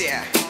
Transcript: yeah.